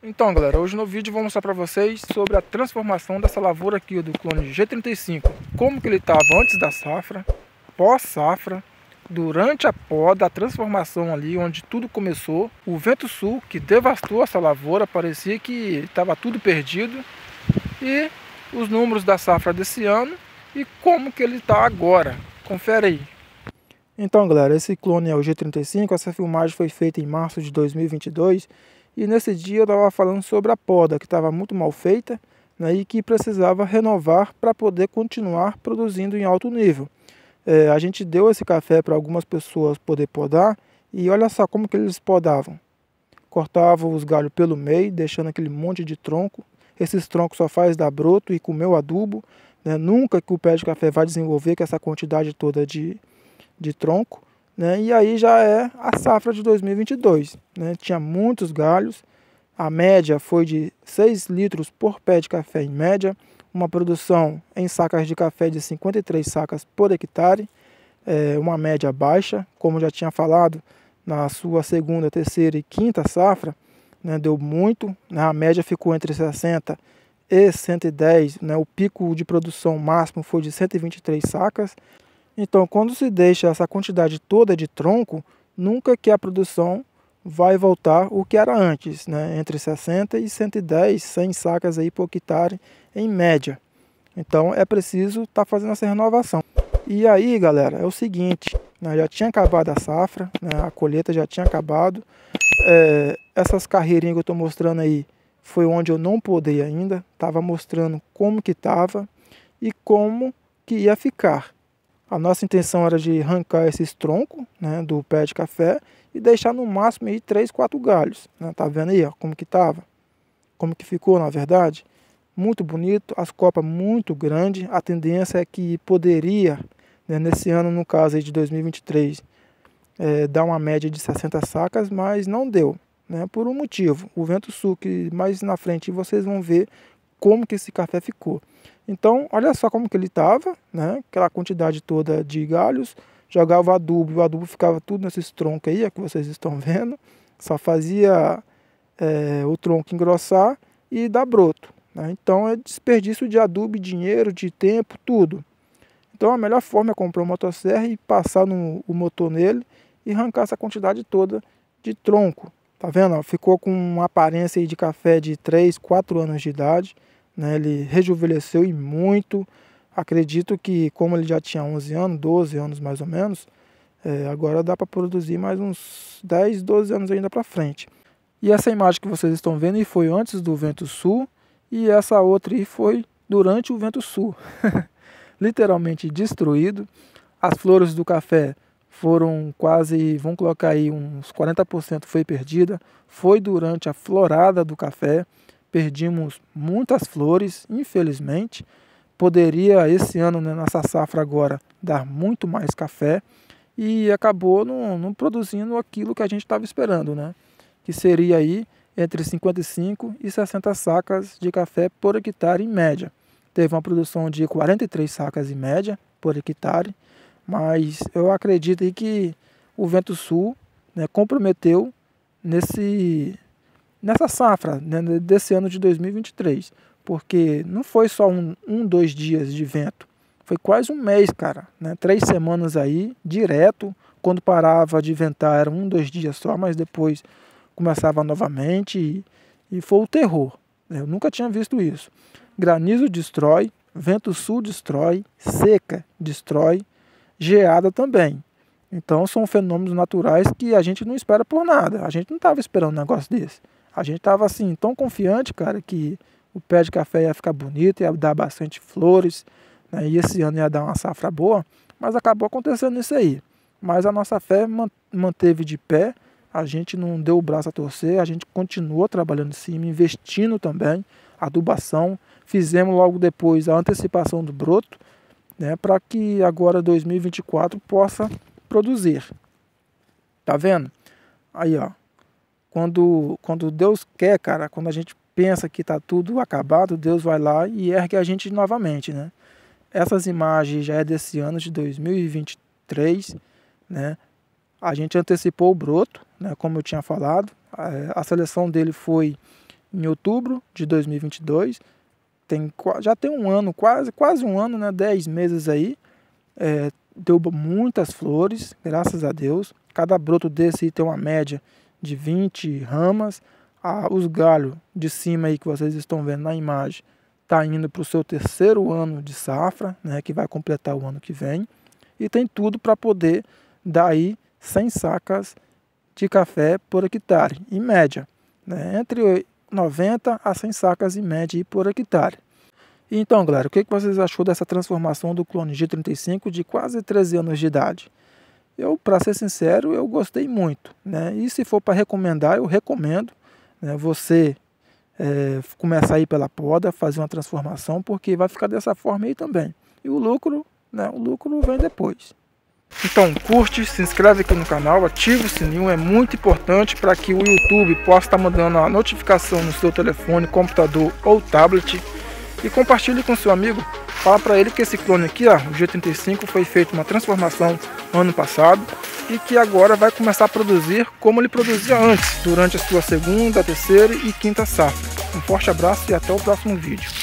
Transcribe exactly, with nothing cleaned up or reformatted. Então galera, hoje no vídeo vou mostrar para vocês sobre a transformação dessa lavoura aqui do clone G trinta e cinco. Como que ele estava antes da safra, pós safra, durante a poda, a transformação ali onde tudo começou. O vento sul que devastou essa lavoura, parecia que estava tudo perdido. E os números da safra desse ano e como que ele está agora. Confere aí. Então galera, esse clone é o G trinta e cinco, essa filmagem foi feita em março de dois mil e vinte e dois. E nesse dia eu estava falando sobre a poda, que estava muito mal feita, né, e que precisava renovar para poder continuar produzindo em alto nível. É, a gente deu esse café para algumas pessoas poder podar, e olha só como que eles podavam. Cortavam os galhos pelo meio, deixando aquele monte de tronco. Esses troncos só faz dar broto e comer o adubo. Né, nunca que o pé de café vai desenvolver com essa quantidade toda de, de tronco. Né, e aí já é a safra de dois mil e vinte e dois, né, tinha muitos galhos, a média foi de seis litros por pé de café em média, uma produção em sacas de café de cinquenta e três sacas por hectare, é, uma média baixa, como já tinha falado, na sua segunda, terceira e quinta safra, né, deu muito, né, a média ficou entre sessenta e cento e dez, né, o pico de produção máximo foi de cento e vinte e três sacas, Então, quando se deixa essa quantidade toda de tronco, nunca que a produção vai voltar o que era antes, né? Entre sessenta e cento e dez, cem sacas aí por hectare em média. Então, é preciso estar tá fazendo essa renovação. E aí, galera, é o seguinte, né? Já tinha acabado a safra, né? A colheita já tinha acabado. É, essas carreirinhas que eu estou mostrando aí foi onde eu não podei ainda. Estava mostrando como que estava e como que ia ficar. A nossa intenção era de arrancar esses troncos, né, do pé de café e deixar no máximo aí três, quatro galhos. Né? Tá vendo aí ó, como que estava? Como que ficou, na verdade? Muito bonito, as copas muito grandes. A tendência é que poderia, né, nesse ano, no caso aí de dois mil e vinte e três, é, dar uma média de sessenta sacas, mas não deu, né, por um motivo. O vento sul, que mais na frente vocês vão ver como que esse café ficou. Então, olha só como que ele estava, né? Aquela quantidade toda de galhos, jogava adubo, o adubo ficava tudo nesses troncos aí, que vocês estão vendo, só fazia é, o tronco engrossar e dar broto. Né? Então, é desperdício de adubo, dinheiro, de tempo, tudo. Então, a melhor forma é comprar uma motosserra e passar no, o motor nele e arrancar essa quantidade toda de tronco. Tá vendo? Ficou com uma aparência aí de café de três, quatro anos de idade. Né, ele rejuvenesceu e muito, acredito que como ele já tinha onze anos, doze anos mais ou menos, é, agora dá para produzir mais uns dez, doze anos ainda para frente. E essa imagem que vocês estão vendo aí foi antes do vento sul e essa outra aí foi durante o vento sul, literalmente destruído. As flores do café foram quase, vamos colocar aí uns quarenta por cento foi perdida, foi durante a florada do café. Perdimos muitas flores, infelizmente. Poderia esse ano, né, nessa safra agora, dar muito mais café e acabou não, não produzindo aquilo que a gente estava esperando, né? Que seria aí entre cinquenta e cinco e sessenta sacas de café por hectare em média. Teve uma produção de quarenta e três sacas em média por hectare, mas eu acredito aí que o vento sul, né, comprometeu nesse... nessa safra, né, desse ano de dois mil e vinte e três, porque não foi só um, um, dois dias de vento, foi quase um mês, cara, né, três semanas aí, direto, quando parava de ventar era um, dois dias só, mas depois começava novamente e, e foi o terror, né, eu nunca tinha visto isso. Granizo destrói, vento sul destrói, seca destrói, geada também. Então são fenômenos naturais que a gente não espera por nada, a gente não estava esperando um negócio desse. A gente estava assim, tão confiante, cara, que o pé de café ia ficar bonito, ia dar bastante flores, né, e esse ano ia dar uma safra boa, mas acabou acontecendo isso aí. Mas a nossa fé manteve de pé, a gente não deu o braço a torcer, a gente continuou trabalhando em cima, investindo também, adubação, fizemos logo depois a antecipação do broto, né, para que agora dois mil e vinte e quatro possa produzir. Tá vendo? Aí, ó. Quando, quando Deus quer, cara, quando a gente pensa que está tudo acabado, Deus vai lá e ergue a gente novamente, né? Essas imagens já é desse ano de dois mil e vinte e três, né? A gente antecipou o broto, né? Como eu tinha falado, a seleção dele foi em outubro de dois mil e vinte e dois, tem, já tem um ano, quase, quase um ano, né, dez meses aí, é, deu muitas flores, graças a Deus. Cada broto desse tem uma média de vinte ramas, ah, os galhos de cima aí que vocês estão vendo na imagem, está indo para o seu terceiro ano de safra, né, que vai completar o ano que vem, e tem tudo para poder dar aí cem sacas de café por hectare, em média, né, entre noventa a cem sacas em média por hectare. Então, galera, o que vocês achou dessa transformação do Clone G trinta e cinco de quase treze anos de idade? Eu, para ser sincero, eu gostei muito, né, e se for para recomendar, eu recomendo, né, você... É, começar aí pela poda, fazer uma transformação, porque vai ficar dessa forma aí também. E o lucro, né, o lucro vem depois. Então curte, se inscreve aqui no canal, ativa o sininho, é muito importante para que o YouTube possa estar mandando a notificação no seu telefone, computador ou tablet. E compartilhe com seu amigo, fala para ele que esse clone aqui, ó, o G trinta e cinco, foi feito uma transformação ano passado e que agora vai começar a produzir como ele produzia antes, durante a sua segunda, terceira e quinta safra. Um forte abraço e até o próximo vídeo.